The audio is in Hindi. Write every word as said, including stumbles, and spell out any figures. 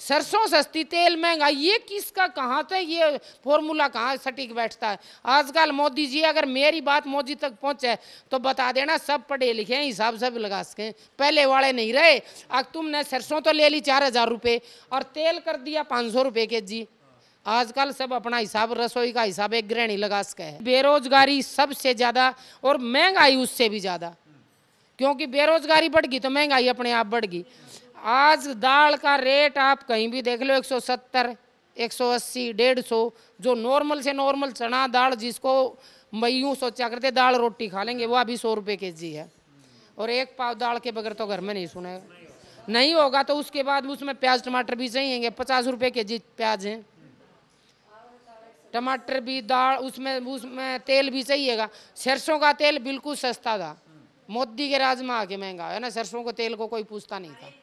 सरसों सस्ती तेल महंगा, ये किसका कहाँ से ये फॉर्मूला कहाँ सटीक बैठता है? आजकल मोदी जी, अगर मेरी बात मोदी तक पहुँचे तो बता देना सब पढ़े लिखे हैं, हिसाब सब लगा सकें, पहले वाले नहीं रहे। अब तुमने सरसों तो ले ली चार हज़ार रुपये और तेल कर दिया पाँच सौ रुपये के जी। आजकल सब अपना हिसाब, रसोई का हिसाब एक ग्रहणी लगा सके है। बेरोजगारी सबसे ज़्यादा और महंगाई उससे भी ज़्यादा, क्योंकि बेरोजगारी बढ़ गई तो महंगाई अपने आप बढ़ गई। आज दाल का रेट आप कहीं भी देख लो एक सौ सत्तर, एक सौ अस्सी, डेढ़ सौ, जो नॉर्मल से नॉर्मल चना दाल जिसको मैं यूँ सोचा करते दाल रोटी खा लेंगे वो अभी सौ रुपये के जी है। और एक पाव दाल के बगैर तो घर में नहीं सुनेगा, नहीं होगा। तो उसके बाद उसमें प्याज टमाटर भी चाहिए, पचास रुपये के जी प्याज हैं, टमाटर भी, दाल, उसमें उसमें तेल भी चाहिएगा। सरसों का तेल बिल्कुल सस्ता था, मोदी के राज में आके महंगा है ना, सरसों के तेल को कोई पूछता नहीं था।